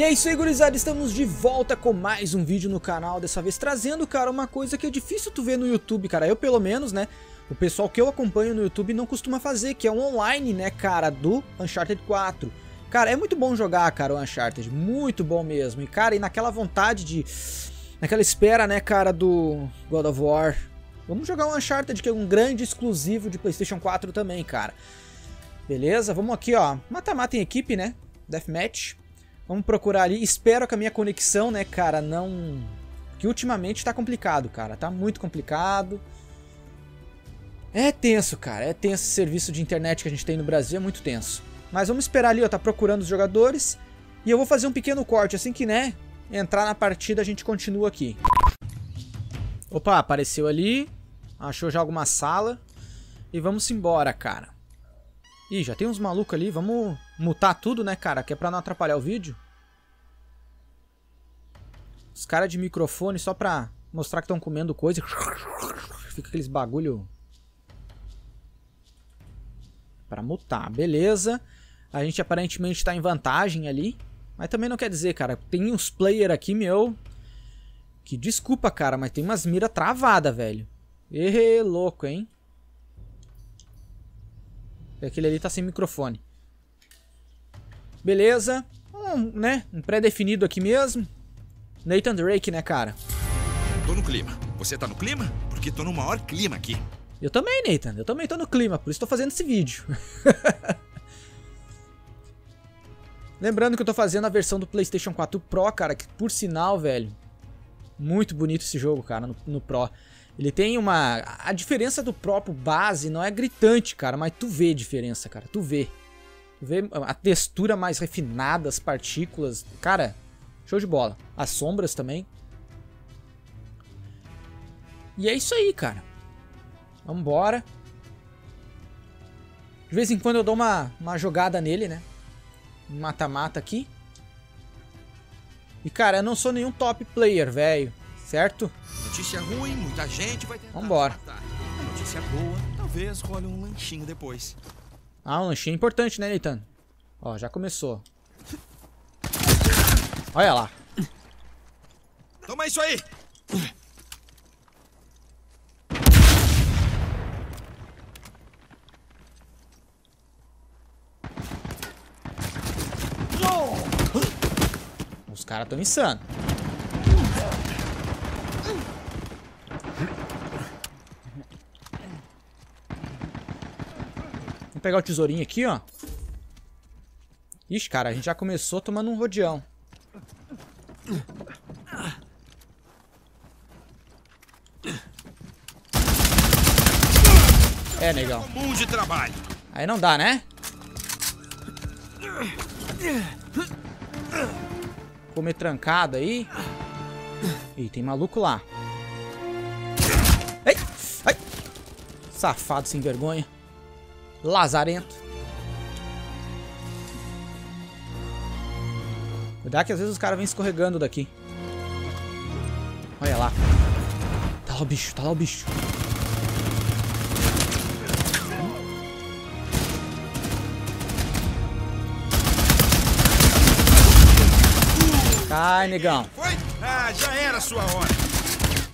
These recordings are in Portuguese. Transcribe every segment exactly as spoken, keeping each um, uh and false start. E é isso aí, gurizada, estamos de volta com mais um vídeo no canal, dessa vez trazendo, cara, uma coisa que é difícil tu ver no YouTube, cara, eu pelo menos, né, o pessoal que eu acompanho no YouTube não costuma fazer, que é um online, né, cara, do Uncharted quatro. Cara, é muito bom jogar, cara, o Uncharted, muito bom mesmo, e cara, e naquela vontade de, naquela espera, né, cara, do God of War, vamos jogar o Uncharted, que é um grande exclusivo de PlayStation quatro também, cara. Beleza, vamos aqui, ó, mata-mata em equipe, né, deathmatch. Vamos procurar ali, espero que a minha conexão, né, cara, não... Que ultimamente tá complicado, cara, tá muito complicado. É tenso, cara, é tenso esse serviço de internet que a gente tem no Brasil, é muito tenso. Mas vamos esperar ali, ó, tá procurando os jogadores. E eu vou fazer um pequeno corte, assim que, né, entrar na partida a gente continua aqui. Opa, apareceu ali, achou já alguma sala. E vamos embora, cara. Ih, já tem uns malucos ali, vamos mutar tudo, né, cara? Que é pra não atrapalhar o vídeo. Os caras de microfone só pra mostrar que estão comendo coisa. Fica aqueles bagulho. Pra mutar, beleza. A gente aparentemente tá em vantagem ali. Mas também não quer dizer, cara. Tem uns player aqui, meu. Que desculpa, cara, mas tem umas mira travada, velho. Ê, louco, hein? Aquele ali tá sem microfone. Beleza. Um, né? Um pré-definido aqui mesmo. Nathan Drake, né, cara? Tô no clima. Você tá no clima? Porque tô no maior clima aqui. Eu também, Nathan. Eu também tô no clima. Por isso tô fazendo esse vídeo. Lembrando que eu tô fazendo a versão do PlayStation quatro Pro, cara. Que, por sinal, velho... Muito bonito esse jogo, cara, no, no Pro. Ele tem uma... A diferença do Pro pro base não é gritante, cara. Mas tu vê a diferença, cara. Tu vê. Tu vê a textura mais refinada, as partículas. Cara, show de bola. As sombras também. E é isso aí, cara. Vambora. De vez em quando eu dou uma, uma jogada nele, né? Mata-mata aqui. E, cara, eu não sou nenhum top player, velho. Certo? Notícia ruim, muita gente vai tentar. Vambora. A notícia boa, talvez role um lanchinho depois. Ah, um lanchinho importante, né, Nathan? Ó, já começou. Olha lá. Toma isso aí. Os caras tão insanos. Vou pegar o tesourinho aqui, ó. Ixi, cara, a gente já começou tomando um rodeão. É, negão. Aí não dá, né? Comer trancado aí. Ih, tem maluco lá. Ei, ai. Safado sem vergonha. Lazarento. Cuidado que às vezes os caras vêm escorregando daqui. Olha lá. Tá lá o bicho, tá lá o bicho. Sai, negão. Foi? Ah, já era a sua hora.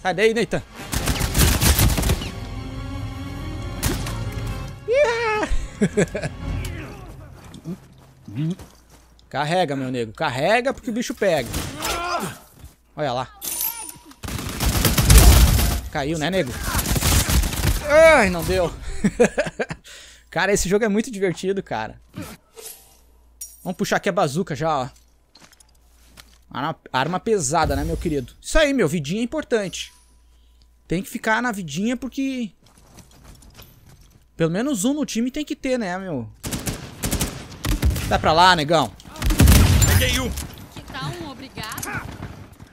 Sai daí, Nathan. Carrega, meu nego. Carrega porque o bicho pega. Olha lá. Caiu, né, nego? Ai, não deu. Cara, esse jogo é muito divertido, cara. Vamos puxar aqui a bazuca já, ó. Arma pesada, né, meu querido? Isso aí, meu. Vidinha é importante. Tem que ficar na vidinha porque... Pelo menos um no time tem que ter, né, meu? Dá pra lá, negão. Peguei um. Que tal um obrigado?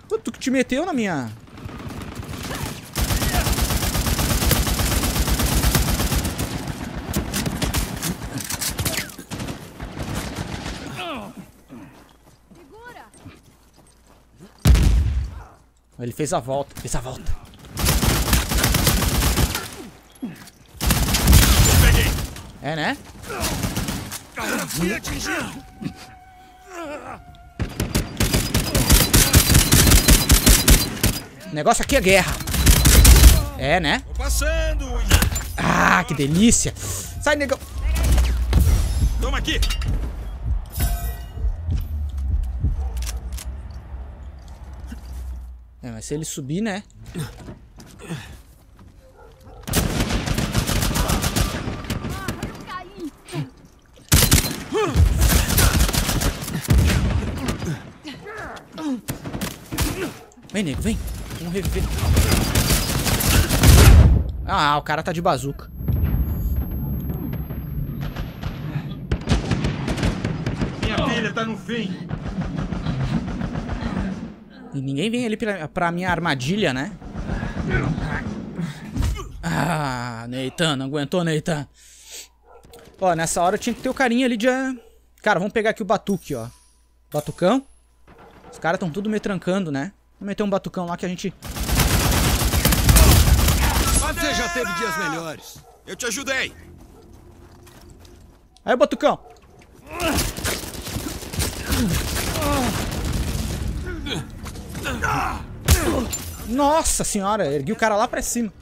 Pô, tu que te meteu na minha... Segura. Ele fez a volta, fez a volta. É, né? O negócio aqui é guerra. É, né? Ah, que delícia. Sai, negão. Toma aqui. É, mas se ele subir, né? Vem, nego, vem. Vamos reviver. Ah, o cara tá de bazuca. Minha filha tá no fim. E ninguém vem ali pra, pra minha armadilha, né? Ah, Nathan, não aguentou, Nathan. Ó, nessa hora eu tinha que ter o carinha ali de... Cara, vamos pegar aqui o batuque, ó. Batucão. Os caras tão tudo me trancando, né? Vamos meter um batucão lá que a gente... Você já teve dias melhores. Eu te ajudei. Aí, batucão. Nossa senhora, ergui o cara lá pra cima.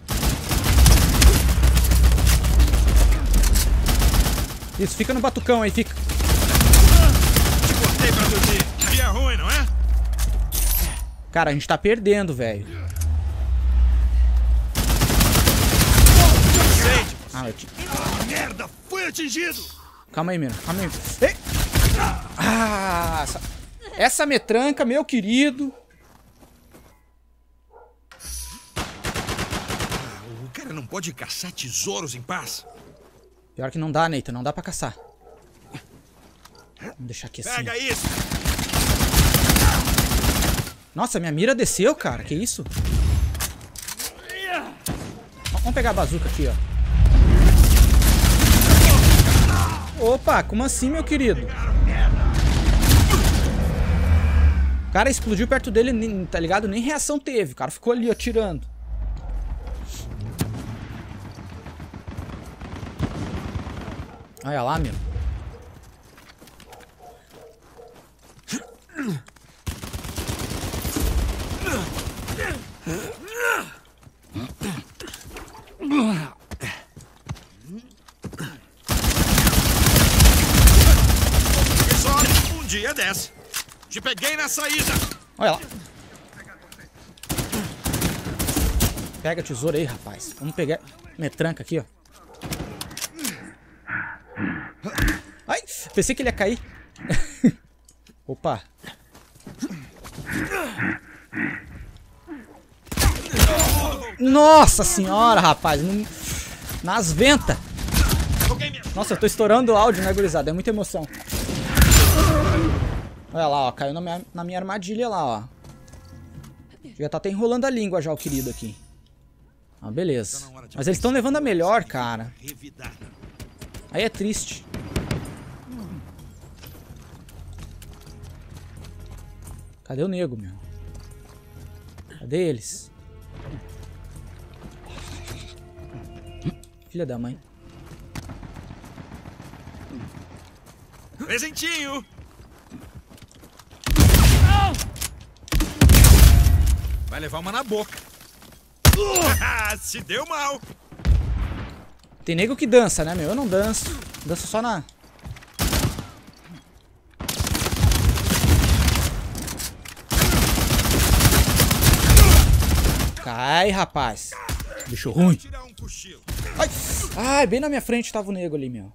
Isso, fica no batucão aí, fica. Te cortei pra dormir. Dia ruim, não é? Cara, a gente tá perdendo, velho. Ah, eu te... Merda, foi atingido. Calma aí, menino, calma aí. Ei. Ah, essa... essa metranca, meu querido. Não pode caçar tesouros em paz. Pior que não dá, Nathan. Não dá pra caçar. Vamos deixar aqui assim. Pega isso. Nossa, minha mira desceu, cara. Que isso? Vamos pegar a bazuca aqui, ó. Opa, como assim, meu querido? O cara explodiu perto dele, tá ligado? Nem reação teve. O cara ficou ali, ó, atirando. Olha lá, meu. Só um dia desce. Te peguei na saída. Olha lá. Pega a tesoura aí, rapaz. Vamos pegar metranca aqui, ó. Ai, pensei que ele ia cair. Opa. Nossa senhora, rapaz. Nas ventas. Nossa, eu tô estourando o áudio, né, gurizada? É muita emoção. Olha lá, ó. Caiu na minha, na minha armadilha lá, ó. Já tá até enrolando a língua já, o querido aqui. Ah, beleza. Mas eles estão levando a melhor, cara. Aí é triste. Cadê o nego, meu? Cadê eles? Filha da mãe. Presentinho! Vai levar uma na boca. Se deu mal. Tem nego que dança, né, meu? Eu não danço. Danço só na... Cai, rapaz. Bicho ruim. Ai. Ai, bem na minha frente tava o nego ali, meu.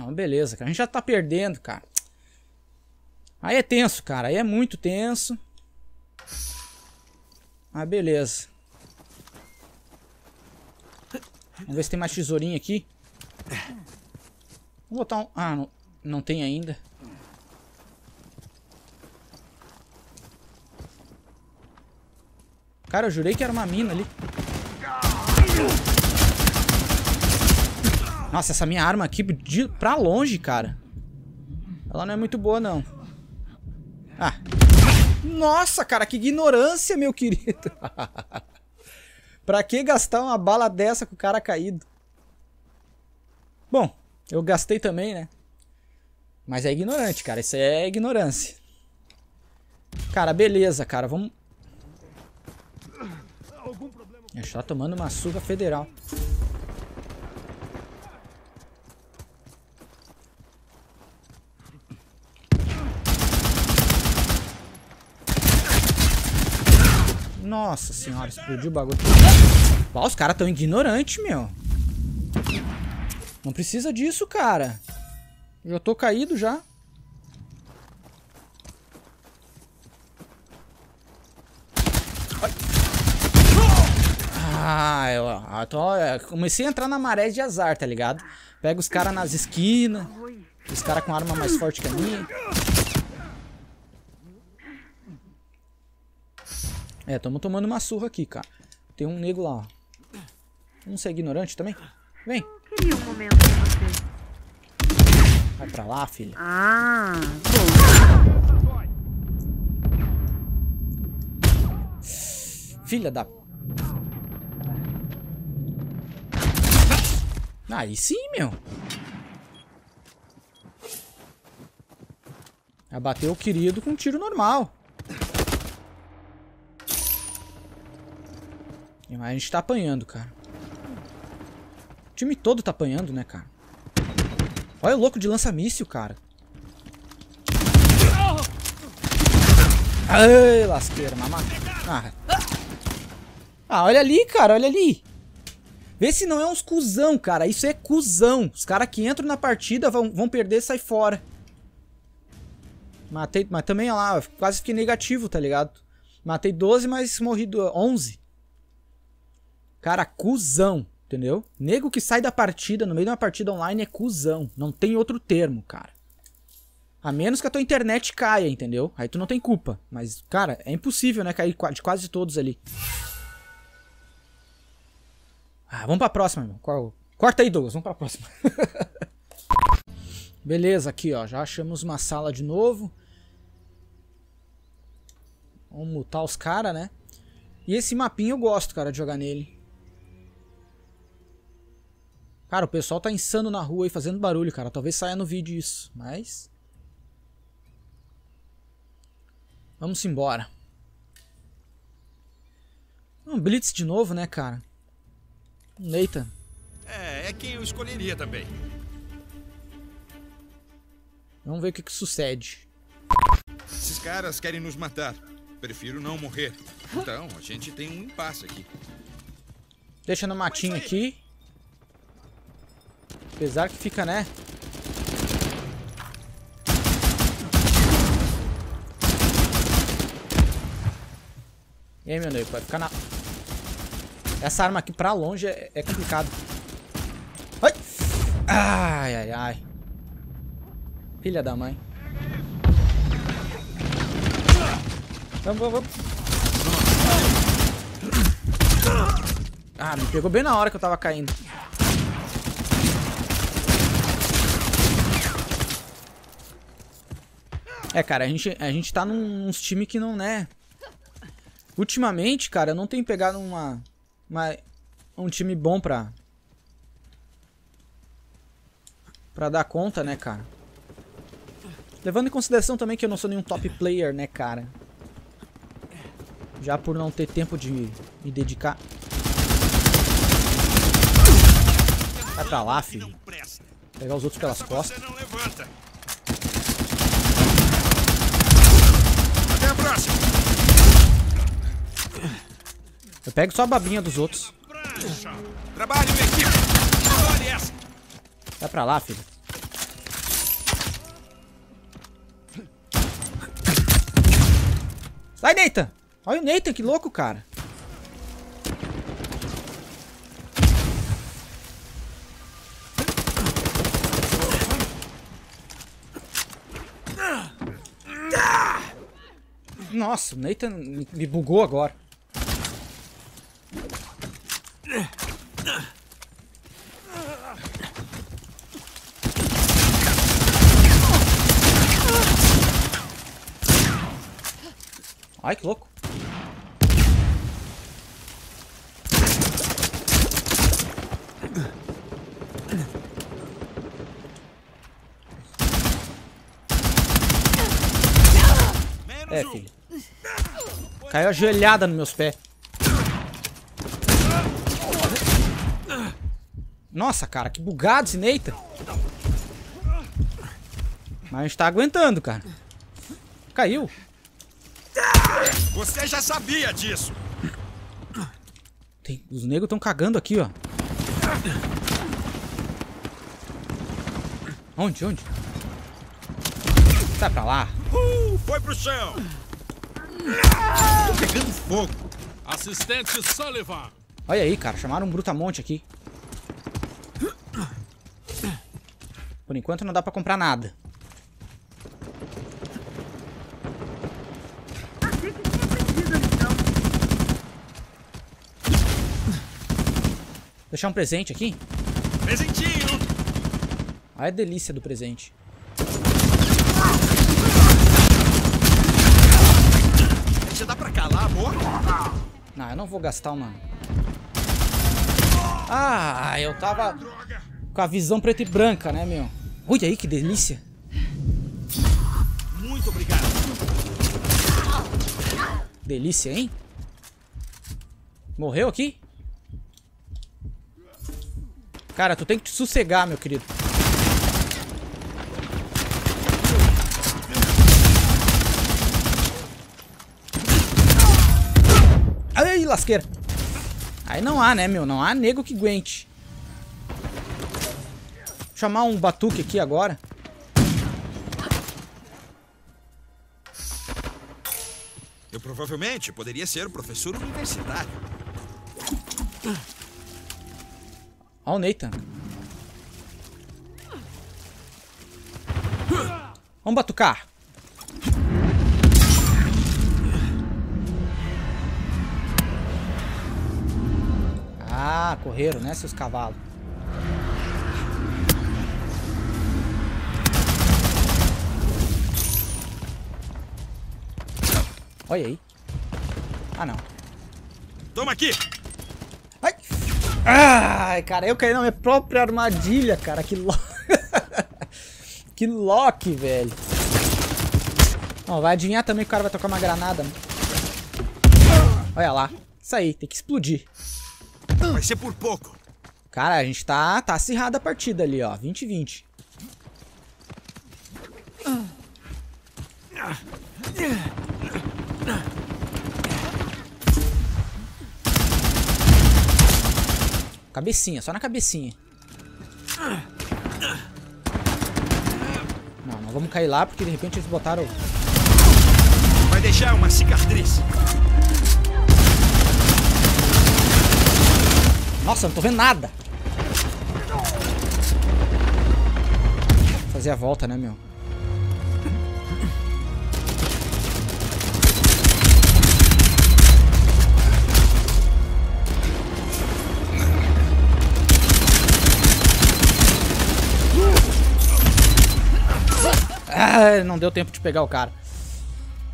Ah, beleza, cara. A gente já tá perdendo, cara. Aí é tenso, cara. Aí é muito tenso. Ah, beleza. Vamos ver se tem mais tesourinha aqui. Vou botar um... Ah, não, não tem ainda. Cara, eu jurei que era uma mina ali. Nossa, essa minha arma aqui de, pra longe, cara. Ela não é muito boa, não. Ah. Nossa, cara, que ignorância, meu querido. Pra que gastar uma bala dessa com o cara caído? Bom, eu gastei também, né? Mas é ignorante, cara. Isso é ignorância. Cara, beleza, cara. Vamos... A gente tá tomando uma surra federal. Nossa senhora, explodiu o bagulho. Ó, os caras tão ignorantes, meu. Não precisa disso, cara. Eu tô caído já. Ah, eu, eu, tô, eu comecei a entrar na maré de azar, tá ligado? Pega os caras nas esquinas. Os caras com arma mais forte que a minha. É, tamo tomando uma surra aqui, cara. Tem um nego lá, ó. Vamos ser ignorante também? Vem. Eu queria um momento com você. Vai pra lá, filho. Ah, filha da... Aí sim, meu. Abateu o querido com um tiro normal. Mas a gente tá apanhando, cara. O time todo tá apanhando, né, cara? Olha o louco de lança-míssil, cara. Ai, lasqueira, mamá. Ah. ah, olha ali, cara, olha ali. Vê se não é uns cuzão, cara. Isso é cuzão. Os caras que entram na partida vão, vão perder e saem fora. Matei, mas também, olha lá, quase fiquei negativo, tá ligado? Matei doze, mas morri onze. Cara, cuzão, entendeu? Nego que sai da partida, no meio de uma partida online, é cuzão. Não tem outro termo, cara. A menos que a tua internet caia, entendeu? Aí tu não tem culpa. Mas, cara, é impossível, né? Cair de quase todos ali. Ah, vamos pra próxima, irmão. Corta aí, Douglas. Vamos pra próxima. Beleza, aqui, ó. Já achamos uma sala de novo. Vamos mutar os caras, né? E esse mapinha eu gosto, cara, de jogar nele. Cara, o pessoal tá insano na rua aí, fazendo barulho, cara. Talvez saia no vídeo isso, mas... Vamos embora. Um blitz de novo, né, cara? Nathan. É, é quem eu escolheria também. Vamos ver o que que sucede. Esses caras querem nos matar. Prefiro não morrer. Então, a gente tem um impasse aqui. Deixa no matinho aqui. Apesar que fica, né? E aí, meu amigo, pode ficar na... Essa arma aqui pra longe é, é complicado. Ai! Ai, ai, ai. Filha da mãe. Vamos, vamos, vamos. Ah, me pegou bem na hora que eu tava caindo. É, cara, a gente, a gente tá num, uns times que não, né? Ultimamente, cara, eu não tenho pegado uma... Mas um time bom pra... Pra dar conta, né, cara? Levando em consideração também que eu não sou nenhum top player, né, cara? Já por não ter tempo de me dedicar. Vai pra lá, filho. Pegar os outros pelas costas. Até a próxima. Eu pego só a babinha dos outros. Trabalho, equipe. Vai pra lá, filho. Sai, Nathan. Olha o Nathan, que louco, cara. Nossa, o Nathan me bugou agora. Ai, que louco. É, filho. Caiu ajoelhada nos meus pés. Nossa, cara, que bugado esse Nathan. Mas a gente tá aguentando, cara. Caiu. Você já sabia disso. Tem, os negros estão cagando aqui, ó. Onde, onde? Sai pra lá. Uh, foi pro chão. Tô pegando fogo. Assistente Sullivan. Olha aí, cara. Chamaram um brutamonte aqui. Por enquanto não dá pra comprar nada. Deixar um presente aqui? Presentinho! Ai, delícia do presente. Deixa eu dar pra calar, amor? Não, eu não vou gastar uma... Ah, eu tava droga. Com a visão preta e branca, né, meu? Olha aí, que delícia. Muito obrigado. Delícia, hein? Morreu aqui? Cara, tu tem que te sossegar, meu querido. Ai, lasqueira. Aí não há, né, meu? Não há nego que aguente. Vou chamar um batuque aqui agora. Eu provavelmente poderia ser professor universitário. Ó o Nathan. Vamos batucar. Ah, correram, né, seus cavalos. Olha aí. Ah, não. Toma aqui. Ai. Ai, cara, eu caí na minha própria armadilha, cara. Que lo... que lock, velho. Ó, vai adivinhar também que o cara vai tocar uma granada. Né? Olha lá. Isso aí, tem que explodir. Vai ser por pouco. Cara, a gente tá, tá acirrada a partida ali, ó. vinte a vinte. Cabecinha, só na cabecinha. Não, não vamos cair lá porque de repente eles botaram... Vai deixar uma cicatriz. Nossa, não tô vendo nada. Vou fazer a volta, né, meu? Ah, não deu tempo de pegar o cara.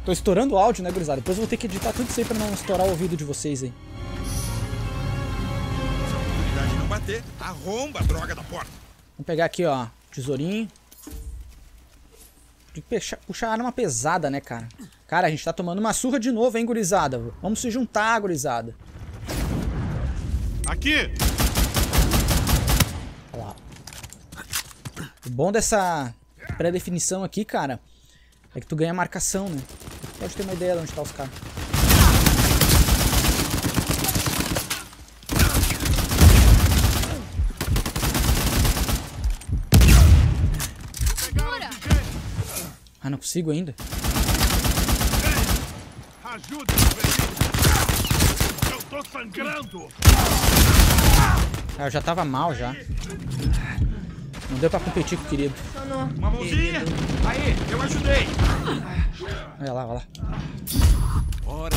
Tô estourando o áudio, né, gurizada? Depois eu vou ter que editar tudo isso aí pra não estourar o ouvido de vocês aí. Se a não bater, arromba a droga da porta. Vamos pegar aqui, ó. Tesourinho. Tem que puxar a arma pesada, né, cara? Cara, a gente tá tomando uma surra de novo, hein, gurizada? Vamos se juntar, gurizada. Aqui! Olha lá. O bom dessa... pré-definição aqui, cara, é que tu ganha marcação, né? Pode ter uma ideia de onde tá os caras. Ah, não consigo ainda. Ajuda, eu tô sangrando. Ah, eu já tava mal já. Não deu pra competir com o querido. Uma mãozinha! Aí, eu ajudei! Olha lá, olha lá. Bora.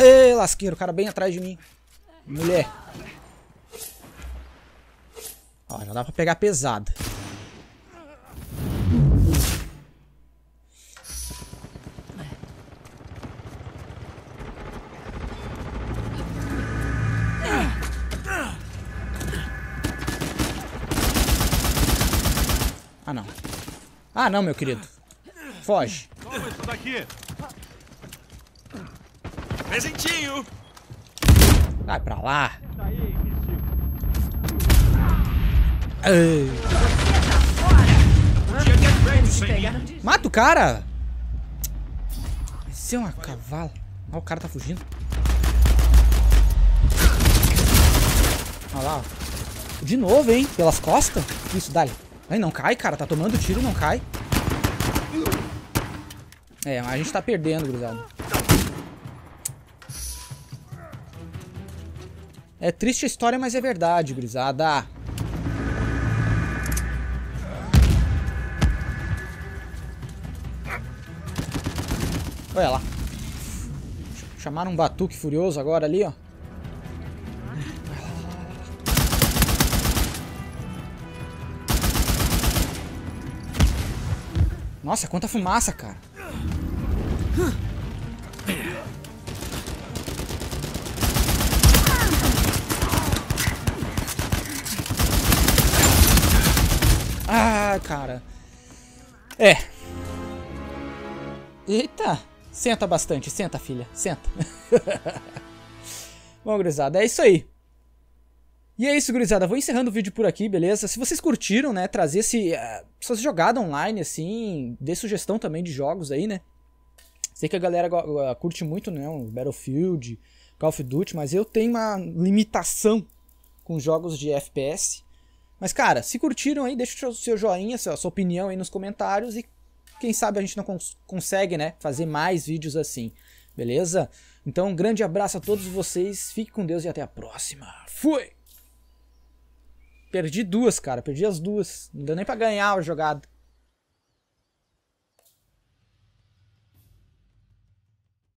Ei, lasqueiro, o cara bem atrás de mim. Mulher. Ó, já dá pra pegar pesada. Ah, não. Ah, não, meu querido. Foge. Vamos isso daqui. Presentinho. Vai pra lá. Ai. Mata o cara. Esse é uma cavala. Olha, o cara tá fugindo. Olha lá, ó. De novo, hein? Pelas costas? Isso, dá-lhe. Ai, não cai, cara. Tá tomando tiro, não cai. É, a gente tá perdendo, gurizada. É triste a história, mas é verdade, gurizada. Olha lá. Chamaram um batuque furioso agora ali, ó. Nossa, quanta fumaça, cara. Ah, cara. É. Eita. Senta bastante. Senta, filha. Senta. Bom, gurizada, é isso aí. E é isso, gurizada. Vou encerrando o vídeo por aqui, beleza? Se vocês curtiram, né, trazer esse, uh, essas jogadas online, assim, dê sugestão também de jogos aí, né? Sei que a galera uh, curte muito, né, um Battlefield, Call of Duty, mas eu tenho uma limitação com jogos de F P S. Mas, cara, se curtiram aí, deixa o seu joinha, a sua, a sua opinião aí nos comentários e quem sabe a gente não cons consegue, né, fazer mais vídeos assim, beleza? Então, um grande abraço a todos vocês, fique com Deus e até a próxima. Fui! Perdi duas, cara. Perdi as duas. Não deu nem pra ganhar o jogado.